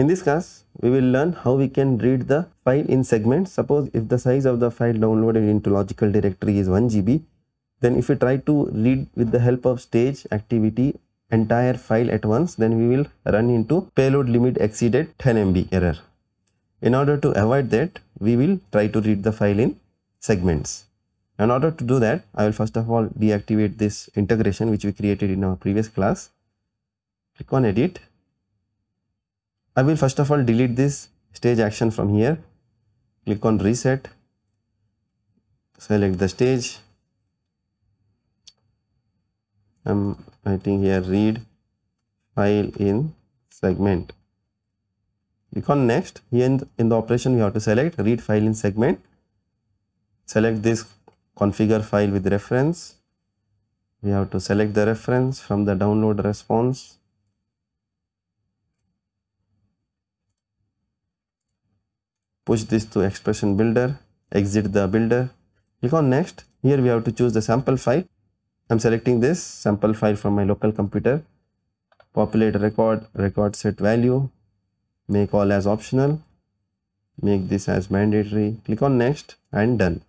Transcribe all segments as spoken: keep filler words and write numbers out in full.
In this class, we will learn how we can read the file in segments. Suppose if the size of the file downloaded into logical directory is one G B, then if we try to read with the help of stage activity entire file at once, then we will run into payload limit exceeded ten M B error. In order to avoid that, we will try to read the file in segments. In order to do that, I will first of all deactivate this integration which we created in our previous class. Click on edit. I will first of all delete this stage action from here. Click on reset. Select the stage. I am writing here read file in segment. Click on next. Here in the, in the operation we have to select read file in segment. Select this configure file with reference. We have to select the reference from the download response. Push this to expression builder. Exit the builder. Click on next. Here we have to choose the sample file. I'm selecting this sample file from my local computer. Populate record, record set value, make all as optional, make this as mandatory. Click on next and done.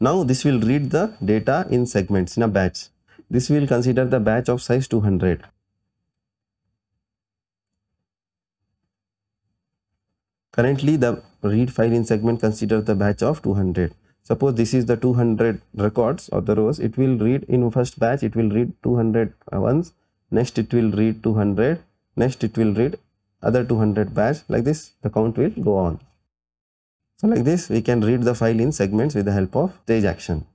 Now this will read the data in segments in a batch. This will consider the batch of size two hundred. Currently the read file in segment considers the batch of two hundred. Suppose this is the two hundred records or the rows, it will read in first batch, it will read two hundred once, next it will read two hundred, next it will read other two hundred batch, like this the count will go on. So like this we can read the file in segments with the help of stage action.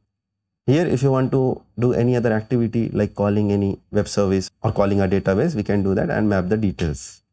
Here if you want to do any other activity like calling any web service or calling a database, we can do that and map the details.